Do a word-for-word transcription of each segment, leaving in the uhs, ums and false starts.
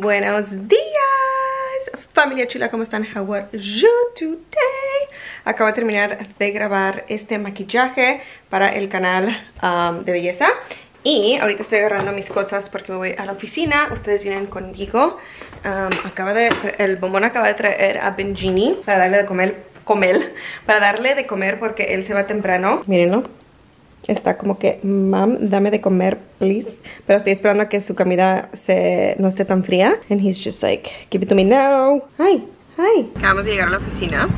Buenos días, familia chula, ¿cómo están? How are you today? Acabo de terminar de grabar este maquillaje para el canal um, de belleza. Y ahorita estoy agarrando mis cosas porque me voy a la oficina. Ustedes vienen conmigo. um, acaba de, El bombón acaba de traer a Benjini para darle de comer, comer Para darle de comer porque él se va temprano. Mírenlo. Está como que, mam, dame de comer, please. Pero estoy esperando a que su comida se, no esté tan fría. And he's just like, give it to me now. Hi, hi. Acabamos de llegar a la oficina.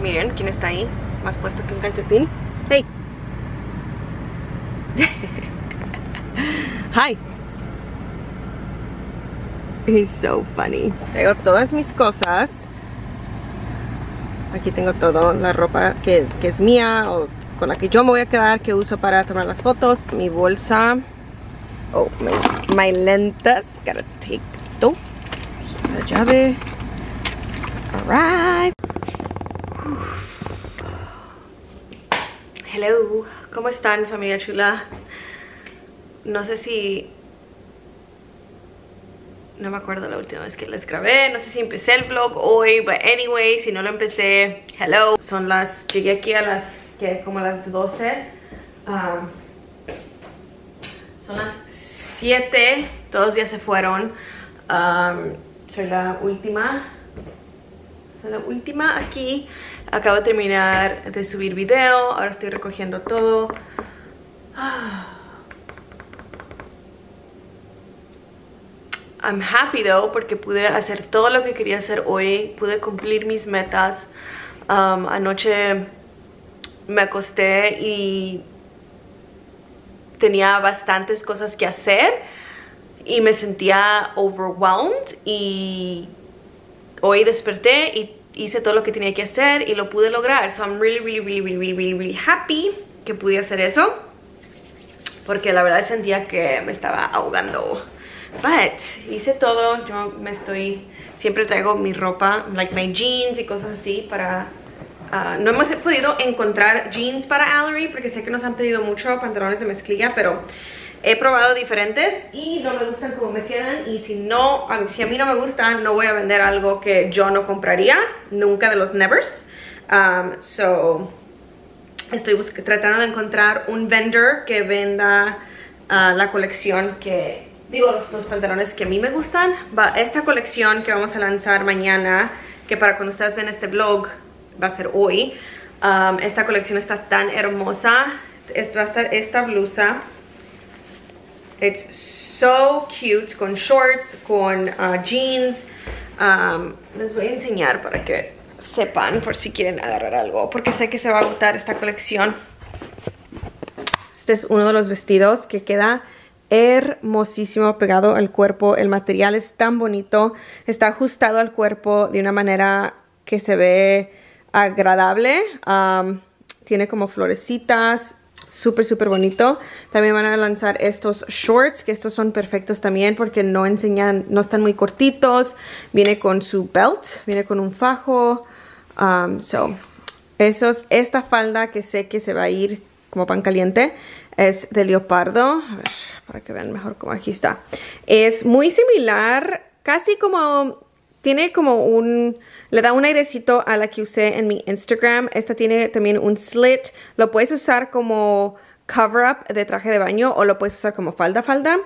Miren, ¿quién está ahí? Más puesto que un calcetín. Hey. Hi. He's so funny. Traigo todas mis cosas. Aquí tengo todo, la ropa que, que es mía o con la que yo me voy a quedar, que uso para tomar las fotos, mi bolsa, oh, my, my lentas, gotta take those, la llave, alright. Hello, ¿cómo están, familia chula? No sé si, no me acuerdo la última vez que les grabé, no sé si empecé el vlog hoy, but anyway, si no lo empecé, hello. Son las, llegué aquí a las como a las doce, um, son las siete, todos ya se fueron. um, soy la última soy la última aquí. Acabo de terminar de subir video, ahora estoy recogiendo todo. I'm happy though, porque pude hacer todo lo que quería hacer hoy, pude cumplir mis metas. um, anoche me acosté y tenía bastantes cosas que hacer y me sentía overwhelmed, y hoy desperté y hice todo lo que tenía que hacer y lo pude lograr. So I'm really, really, really, really, really, really, really happy que pude hacer eso, porque la verdad sentía que me estaba ahogando. But hice todo, yo me estoy, siempre traigo mi ropa, like my jeans y cosas así para... Uh, no hemos podido encontrar jeans para Alery porque sé que nos han pedido mucho pantalones de mezclilla, pero he probado diferentes y no me gustan como me quedan. Y si no, a mí, si a mí no me gustan, no voy a vender algo que yo no compraría nunca, de los nevers. Um, so estoy tratando de encontrar un vendor que venda uh, la colección que, digo, los, los pantalones que a mí me gustan. But esta colección que vamos a lanzar mañana, que para cuando ustedes ven este vlog va a ser hoy. Um, esta colección está tan hermosa. Esta, va a estar esta blusa. It's so cute. Con shorts, con uh, jeans. Um, les voy a enseñar para que sepan, por si quieren agarrar algo, porque sé que se va a agotar esta colección. Este es uno de los vestidos que queda hermosísimo pegado al cuerpo. El material es tan bonito. Está ajustado al cuerpo de una manera que se ve agradable. um, tiene como florecitas, súper súper bonito. También van a lanzar estos shorts, que estos son perfectos también porque no enseñan, no están muy cortitos. Viene con su belt, viene con un fajo. um, so esos, esta falda que sé que se va a ir como pan caliente, es de leopardo. A ver, para que vean mejor cómo aquí está. Es muy similar, casi como... Tiene como un... Le da un airecito a la que usé en mi Instagram. Esta tiene también un slit. Lo puedes usar como cover up de traje de baño, o lo puedes usar como falda falda.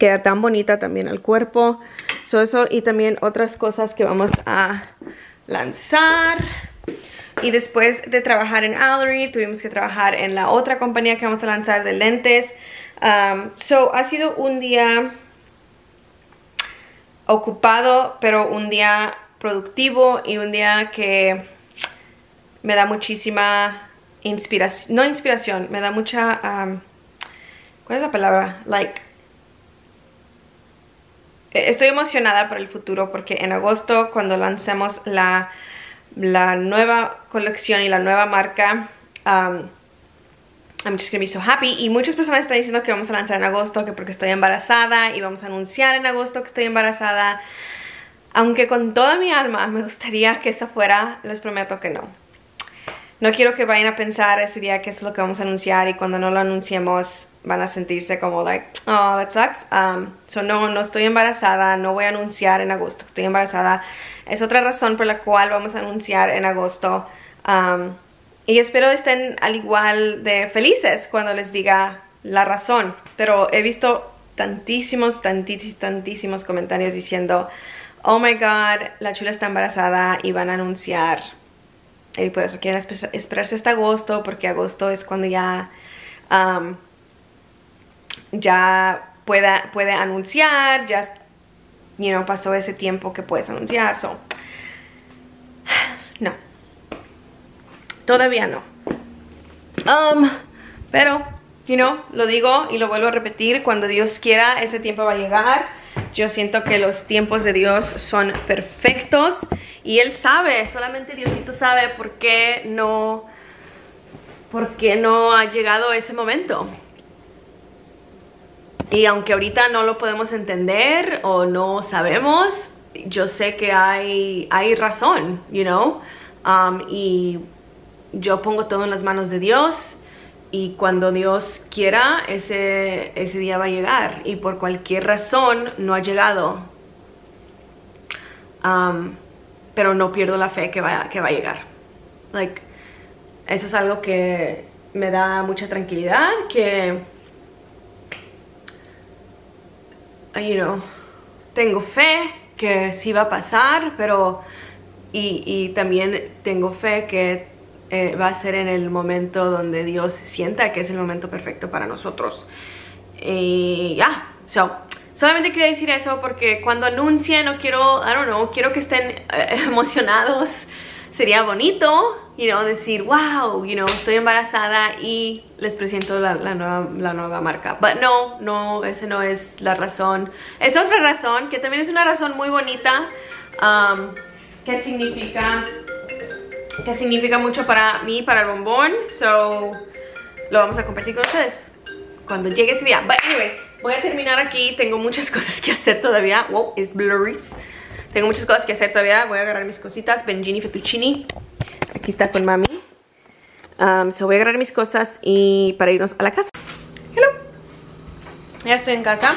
Queda tan bonita también al cuerpo. So eso, y también otras cosas que vamos a lanzar. Y después de trabajar en Alery, tuvimos que trabajar en la otra compañía que vamos a lanzar de lentes. Um, so ha sido un día... ocupado, pero un día productivo y un día que me da muchísima inspiración, no inspiración, me da mucha, um, ¿cuál es la palabra? Like, estoy emocionada por el futuro, porque en agosto, cuando lancemos la, la nueva colección y la nueva marca, um, I'm just gonna be so happy. Y muchas personas están diciendo que vamos a lanzar en agosto, que porque estoy embarazada, y vamos a anunciar en agosto que estoy embarazada. Aunque con toda mi alma me gustaría que eso fuera, les prometo que no. No quiero que vayan a pensar ese día qué es lo que vamos a anunciar, y cuando no lo anunciemos van a sentirse como like, oh, that sucks. Um, so no, no estoy embarazada, no voy a anunciar en agosto, estoy embarazada. Es otra razón por la cual vamos a anunciar en agosto. Um, y espero estén al igual de felices cuando les diga la razón. Pero he visto tantísimos, tantísimos, tantísimos comentarios diciendo, oh my God, la Chula está embarazada y van a anunciar. Y por eso quieren esper esperarse hasta agosto, porque agosto es cuando ya, um, ya pueda, puede anunciar, ya you know, pasó ese tiempo que puedes anunciar. So, no, todavía no. Um, pero, you know, lo digo y lo vuelvo a repetir, cuando Dios quiera ese tiempo va a llegar. Yo siento que los tiempos de Dios son perfectos y Él sabe, solamente Diosito sabe por qué no, por qué no ha llegado ese momento. Y aunque ahorita no lo podemos entender o no sabemos, yo sé que hay, hay razón, you know. Um, y yo pongo todo en las manos de Dios. Y cuando Dios quiera, ese, ese día va a llegar. Y por cualquier razón no ha llegado. Um, pero no pierdo la fe que va, que va a llegar. Like, eso es algo que me da mucha tranquilidad. Que, you know, tengo fe que sí va a pasar. Pero, y, y también tengo fe que... Eh, va a ser en el momento donde Dios sienta que es el momento perfecto para nosotros. Y ya, yeah. So, solamente quería decir eso, porque cuando anuncien, no quiero, I don't know, quiero que estén eh, emocionados. Sería bonito, you know, decir, wow, you know, estoy embarazada y les presento la, la, nueva, la nueva marca. But no, no, esa no es la razón. Es otra razón, que también es una razón muy bonita, um, que significa... que significa mucho para mí, para el bombón. So, lo vamos a compartir con ustedes cuando llegue ese día. But anyway, voy a terminar aquí. Tengo muchas cosas que hacer todavía. Wow, es blurry. Tengo muchas cosas que hacer todavía. Voy a agarrar mis cositas. Benjini Fettuccini. Aquí está con mami. Um, so, voy a agarrar mis cosas y para irnos a la casa. Hello. Ya estoy en casa.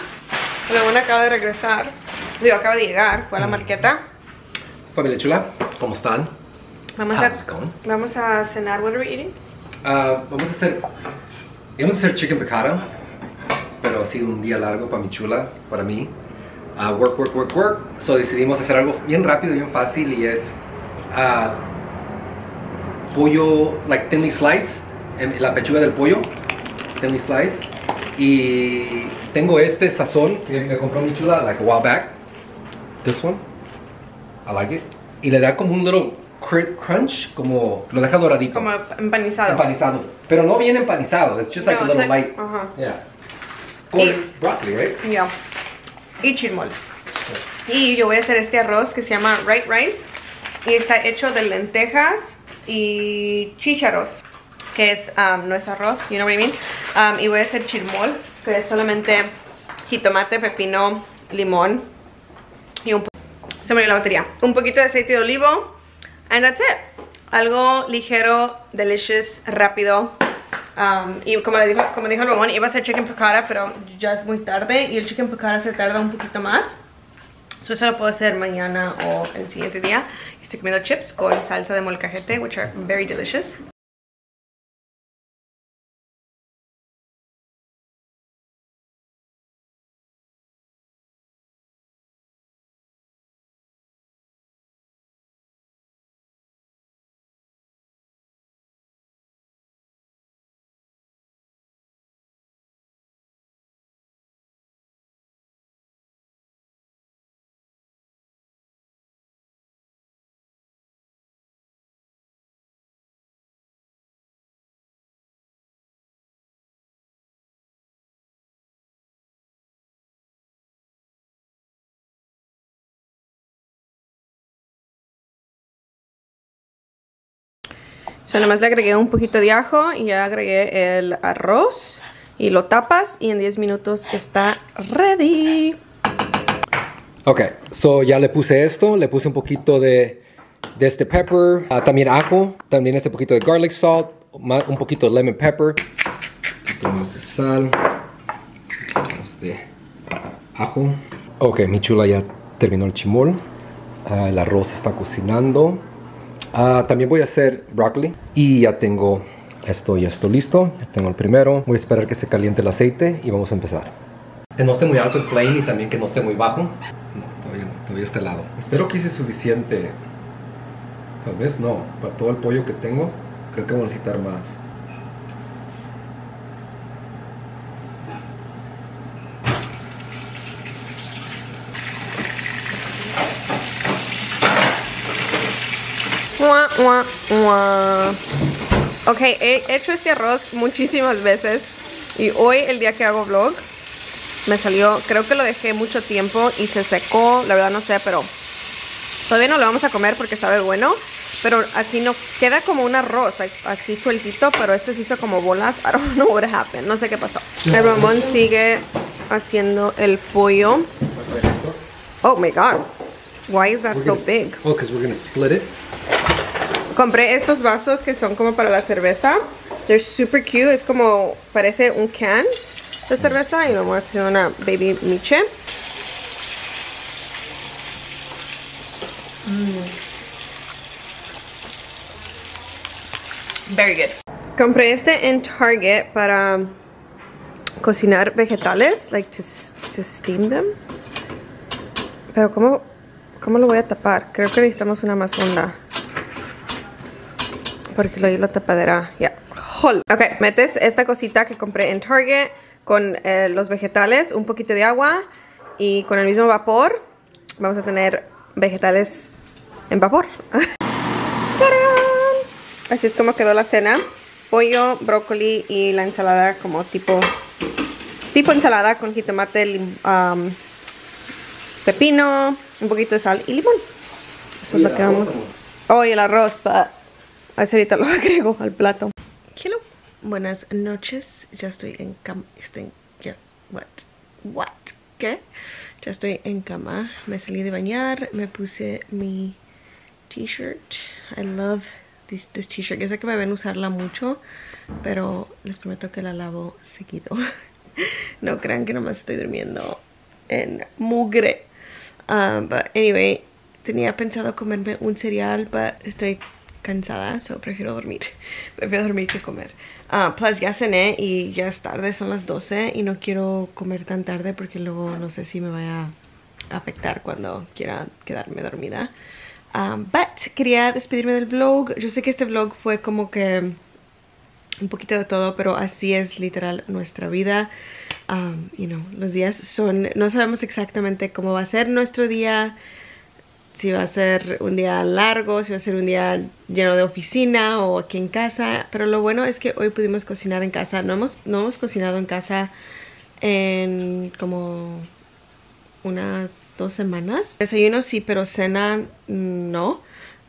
La buena acaba de regresar. Digo, acaba de llegar. Fue a la marqueta. Familia Chula, ¿cómo están? Vamos a, vamos a cenar. What are we eating? Uh, vamos a hacer, vamos a hacer chicken piccata, pero ha sido un día largo para mi chula, para mí. Uh, work, work, work, work. So decidimos hacer algo bien rápido, bien fácil, y es uh, pollo, like thinly sliced, la pechuga del pollo, thinly sliced. Y tengo este sazón que me compró mi chula like a while back. This one, I like it. Y le da como un little crunch, como lo deja doradito, como empanizado, empanizado, pero no bien empanizado. It's just like no, a little like, light. Uh-huh. Yeah. Con y, broccoli, right? Yeah. Y chirmol. Yeah. Y yo voy a hacer este arroz que se llama right rice y está hecho de lentejas y chícharos, que es um, no es arroz, you know what I mean. Um, y voy a hacer chirmol, que es solamente jitomate, pepino, limón y un se me dio la batería, un poquito de aceite de olivo. And that's it. Algo ligero, delicious, rápido. Um, y como, le dijo, como dijo el mamón, iba a hacer chicken piccata, pero ya es muy tarde. Y el chicken piccata se tarda un poquito más. So eso lo puedo hacer mañana o el siguiente día. Estoy comiendo chips con salsa de molcajete, which are very delicious. So, nomás le agregué un poquito de ajo y ya agregué el arroz y lo tapas y en diez minutos está ready. Ok, so ya le puse esto, le puse un poquito de de este pepper, uh, también ajo, también este poquito de garlic salt, un poquito de lemon pepper, de sal, este ajo. Ok, mi chula ya terminó el chimol, uh, el arroz está cocinando. Uh, también voy a hacer brócoli y ya tengo esto, ya estoy listo, ya tengo el primero. Voy a esperar que se caliente el aceite y vamos a empezar. Que no esté muy alto el flame y también que no esté muy bajo. No, todavía no, todavía está helado. Espero que hice suficiente. Tal vez no, para todo el pollo que tengo, creo que voy a necesitar más. Uah, uah, uah. Ok, he hecho este arroz muchísimas veces y hoy, el día que hago vlog, me salió, creo que lo dejé mucho tiempo y se secó, la verdad no sé, pero todavía no lo vamos a comer porque sabe bueno, pero así no, queda como un arroz, así sueltito, pero esto se hizo como bolas, I don't know what happened, no sé qué pasó. El bombón sigue haciendo el pollo. Oh my God, why is that so big? Oh, because we're going to split it. Compré estos vasos que son como para la cerveza. They're super cute, es como, parece un can de cerveza y lo vamos a hacer una baby miche. Mm. Very good. Compré este en Target para cocinar vegetales, like to, to steam them. Pero ¿cómo, cómo lo voy a tapar? Creo que necesitamos una más honda, porque lo di la tapadera. Ya. Yeah. Ok, metes esta cosita que compré en Target con eh, los vegetales, un poquito de agua y con el mismo vapor vamos a tener vegetales en vapor. ¡Tarán! Así es como quedó la cena: pollo, brócoli y la ensalada como tipo tipo ensalada con jitomate, lim, um, pepino, un poquito de sal y limón. Eso es lo que vamos. Oh, y el arroz, pa. Así ahorita lo agrego al plato. Hello. Buenas noches, ya estoy en cama, estoy en, yes, what, what, ¿qué? Ya estoy en cama, me salí de bañar, me puse mi t-shirt, I love this, this t-shirt, yo sé que me ven usarla mucho, pero les prometo que la lavo seguido, no crean que nomás estoy durmiendo en mugre, um, but anyway, tenía pensado comerme un cereal, but estoy cansada, so prefiero dormir, prefiero dormir que comer. Uh, plus ya cené y ya es tarde, son las doce y no quiero comer tan tarde porque luego no sé si me vaya a afectar cuando quiera quedarme dormida. Um, but quería despedirme del vlog. Yo sé que este vlog fue como que un poquito de todo, pero así es literal nuestra vida. Um, you know, los días son, no sabemos exactamente cómo va a ser nuestro día. Si va a ser un día largo, si va a ser un día lleno de oficina o aquí en casa. Pero lo bueno es que hoy pudimos cocinar en casa. No hemos, no hemos cocinado en casa en como unas dos semanas. Desayuno sí, pero cena no.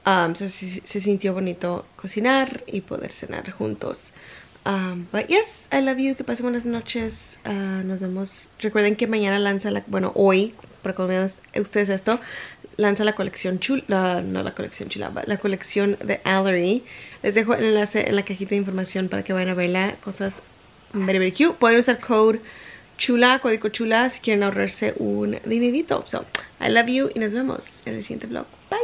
Um, so sí, se sintió bonito cocinar y poder cenar juntos. Um, but yes, I love you. Que pasen buenas noches. Uh, nos vemos. Recuerden que mañana lanza la... Bueno, hoy, para comer ustedes esto... Lanza la colección chula, no la colección chula, la colección de Alery. Les dejo el enlace en la cajita de información para que vayan a verla. Cosas very, very cute. Pueden usar code chula, código chula, si quieren ahorrarse un dinerito. So, I love you y nos vemos en el siguiente vlog. Bye.